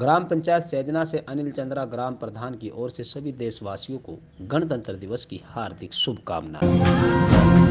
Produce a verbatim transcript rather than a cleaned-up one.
ग्राम पंचायत सेजना से अनिल चंद्रा ग्राम प्रधान की ओर से सभी देशवासियों को गणतंत्र दिवस की हार्दिक शुभकामनाएं।